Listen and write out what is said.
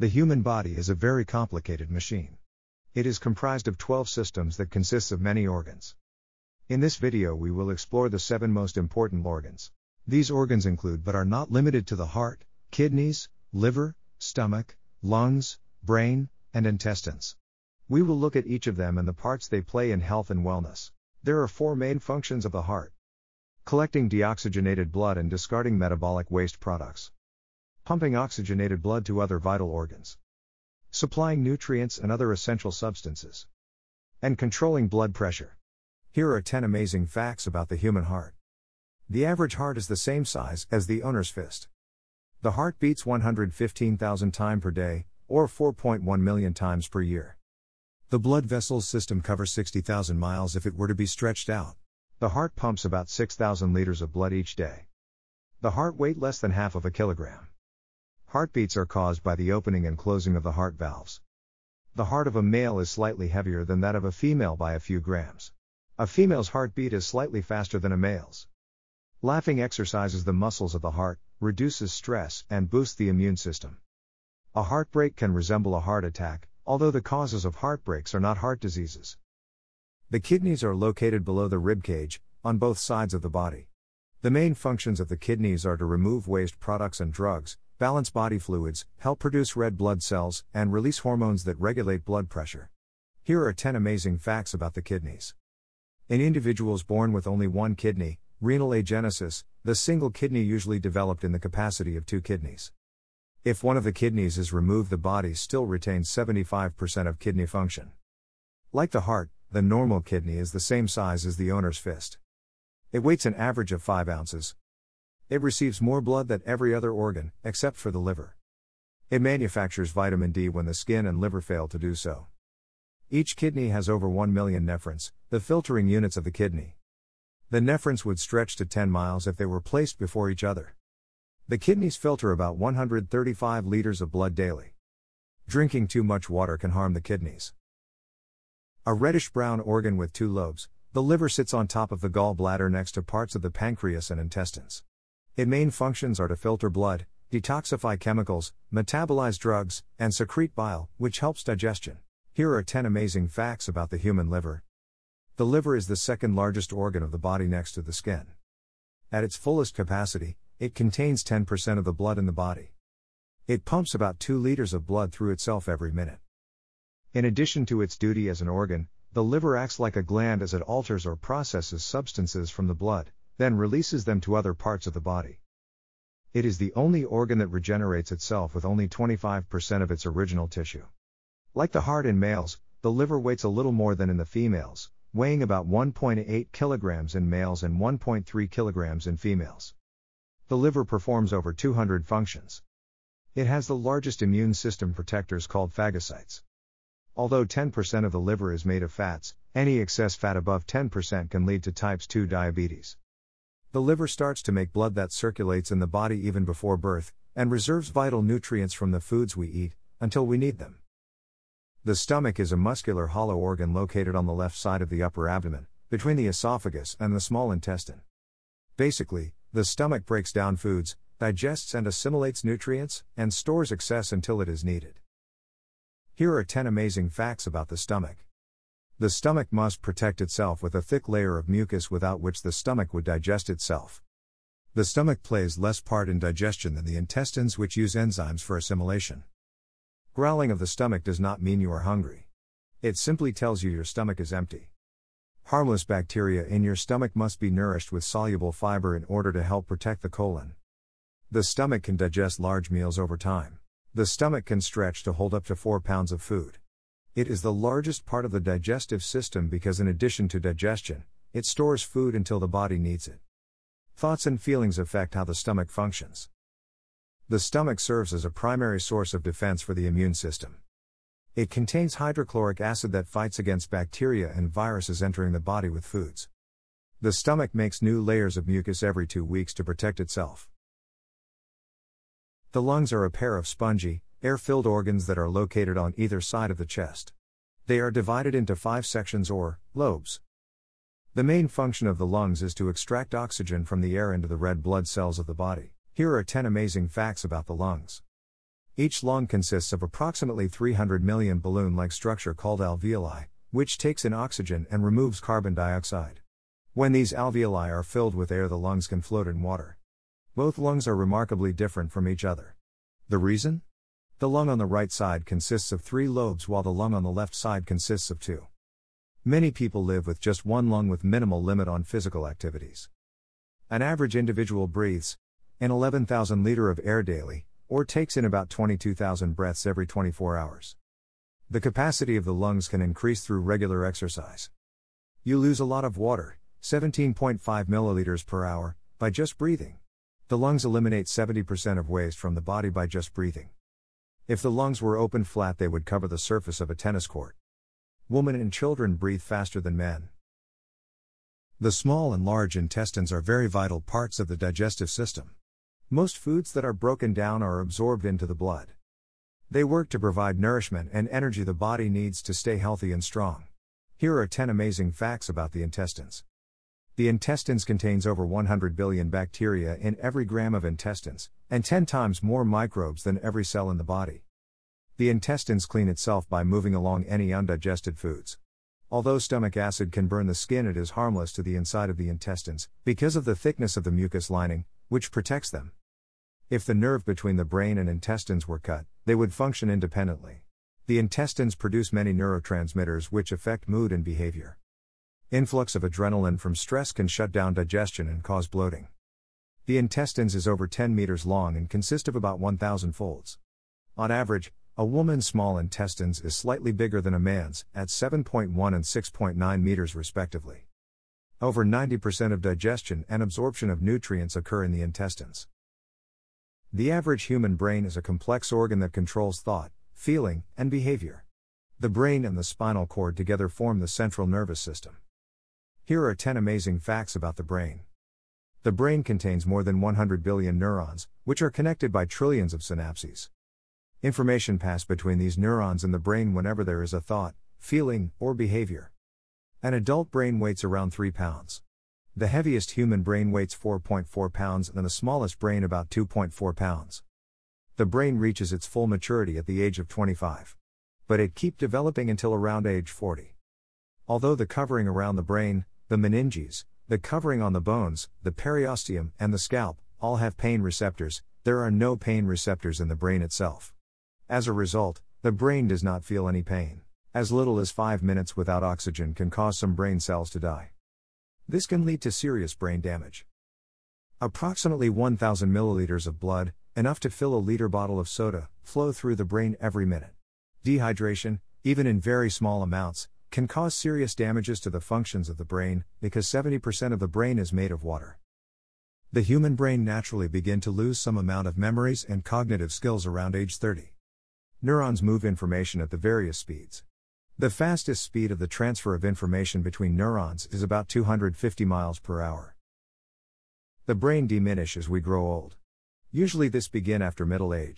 The human body is a very complicated machine. It is comprised of 12 systems that consists of many organs. In this video we will explore the 7 most important organs. These organs include but are not limited to the heart, kidneys, liver, stomach, lungs, brain, and intestines. We will look at each of them and the parts they play in health and wellness. There are 4 main functions of the heart: collecting deoxygenated blood and discarding metabolic waste products, pumping oxygenated blood to other vital organs, supplying nutrients and other essential substances, and controlling blood pressure. Here are 10 amazing facts about the human heart. The average heart is the same size as the owner's fist. The heart beats 115,000 times per day, or 4.1 million times per year. The blood vessels system covers 60,000 miles if it were to be stretched out. The heart pumps about 6,000 liters of blood each day. The heart weighs less than half of a kilogram. Heartbeats are caused by the opening and closing of the heart valves. The heart of a male is slightly heavier than that of a female by a few grams. A female's heartbeat is slightly faster than a male's. Laughing exercises the muscles of the heart, reduces stress, and boosts the immune system. A heartbreak can resemble a heart attack, although the causes of heartbreaks are not heart diseases. The kidneys are located below the ribcage, on both sides of the body. The main functions of the kidneys are to remove waste products and drugs, balance body fluids, help produce red blood cells, and release hormones that regulate blood pressure. Here are 10 amazing facts about the kidneys. In individuals born with only one kidney, renal agenesis, the single kidney usually developed in the capacity of 2 kidneys. If one of the kidneys is removed, the body still retains 75% of kidney function. Like the heart, the normal kidney is the same size as the owner's fist. It weighs an average of 5 ounces. It receives more blood than every other organ, except for the liver. It manufactures vitamin D when the skin and liver fail to do so. Each kidney has over 1 million nephrons, the filtering units of the kidney. The nephrons would stretch to 10 miles if they were placed before each other. The kidneys filter about 135 liters of blood daily. Drinking too much water can harm the kidneys. A reddish-brown organ with 2 lobes, the liver sits on top of the gallbladder next to parts of the pancreas and intestines. Its main functions are to filter blood, detoxify chemicals, metabolize drugs, and secrete bile, which helps digestion. Here are 10 amazing facts about the human liver. The liver is the second largest organ of the body next to the skin. At its fullest capacity, it contains 10% of the blood in the body. It pumps about 2 liters of blood through itself every minute. In addition to its duty as an organ, the liver acts like a gland as it alters or processes substances from the blood, then releases them to other parts of the body. It is the only organ that regenerates itself with only 25% of its original tissue. Like the heart in males, the liver weighs a little more than in the females, weighing about 1.8 kilograms in males and 1.3 kilograms in females. The liver performs over 200 functions. It has the largest immune system protectors called phagocytes. Although 10% of the liver is made of fats, any excess fat above 10% can lead to type 2 diabetes. The liver starts to make blood that circulates in the body even before birth, and reserves vital nutrients from the foods we eat, until we need them. The stomach is a muscular hollow organ located on the left side of the upper abdomen, between the esophagus and the small intestine. Basically, the stomach breaks down foods, digests and assimilates nutrients, and stores excess until it is needed. Here are 10 amazing facts about the stomach. The stomach must protect itself with a thick layer of mucus without which the stomach would digest itself. The stomach plays less part in digestion than the intestines, which use enzymes for assimilation. Growling of the stomach does not mean you are hungry. It simply tells you your stomach is empty. Harmless bacteria in your stomach must be nourished with soluble fiber in order to help protect the colon. The stomach can digest large meals over time. The stomach can stretch to hold up to 4 pounds of food. It is the largest part of the digestive system because in addition to digestion, it stores food until the body needs it. Thoughts and feelings affect how the stomach functions. The stomach serves as a primary source of defense for the immune system. It contains hydrochloric acid that fights against bacteria and viruses entering the body with foods. The stomach makes new layers of mucus every 2 weeks to protect itself. The lungs are a pair of spongy, air-filled organs that are located on either side of the chest. They are divided into 5 sections or lobes. The main function of the lungs is to extract oxygen from the air into the red blood cells of the body. Here are 10 amazing facts about the lungs. Each lung consists of approximately 300 million balloon-like structure called alveoli, which takes in oxygen and removes carbon dioxide. When these alveoli are filled with air, the lungs can float in water. Both lungs are remarkably different from each other. The reason? The lung on the right side consists of 3 lobes, while the lung on the left side consists of 2. Many people live with just one lung with minimal limit on physical activities. An average individual breathes an 11,000 liter of air daily, or takes in about 22,000 breaths every 24 hours. The capacity of the lungs can increase through regular exercise. You lose a lot of water, 17.5 milliliters per hour, by just breathing. The lungs eliminate 70% of waste from the body by just breathing. If the lungs were open flat, they would cover the surface of a tennis court. Women and children breathe faster than men. The small and large intestines are very vital parts of the digestive system. Most foods that are broken down are absorbed into the blood. They work to provide nourishment and energy the body needs to stay healthy and strong. Here are 10 amazing facts about the intestines. The intestines contains over 100 billion bacteria in every gram of intestines, and 10 times more microbes than every cell in the body. The intestines clean itself by moving along any undigested foods. Although stomach acid can burn the skin, it is harmless to the inside of the intestines, because of the thickness of the mucus lining, which protects them. If the nerve between the brain and intestines were cut, they would function independently. The intestines produce many neurotransmitters which affect mood and behavior. Influx of adrenaline from stress can shut down digestion and cause bloating. The intestines is over 10 meters long and consist of about 1,000 folds. On average, a woman's small intestines is slightly bigger than a man's, at 7.1 and 6.9 meters respectively. Over 90% of digestion and absorption of nutrients occur in the intestines. The average human brain is a complex organ that controls thought, feeling, and behavior. The brain and the spinal cord together form the central nervous system. Here are 10 amazing facts about the brain. The brain contains more than 100 billion neurons, which are connected by trillions of synapses. Information passes between these neurons in the brain whenever there is a thought, feeling, or behavior. An adult brain weighs around 3 pounds. The heaviest human brain weighs 4.4 pounds and the smallest brain about 2.4 pounds. The brain reaches its full maturity at the age of 25. But it keeps developing until around age 40. Although the covering around the brain, the meninges, the covering on the bones, the periosteum, and the scalp, all have pain receptors, there are no pain receptors in the brain itself. As a result, the brain does not feel any pain. As little as 5 minutes without oxygen can cause some brain cells to die. This can lead to serious brain damage. Approximately 1,000 milliliters of blood, enough to fill a liter bottle of soda, flow through the brain every minute. Dehydration, even in very small amounts, can cause serious damages to the functions of the brain, because 70% of the brain is made of water. The human brain naturally begins to lose some amount of memories and cognitive skills around age 30. Neurons move information at the various speeds. The fastest speed of the transfer of information between neurons is about 250 miles per hour. The brain diminishes as we grow old. Usually this begins after middle age.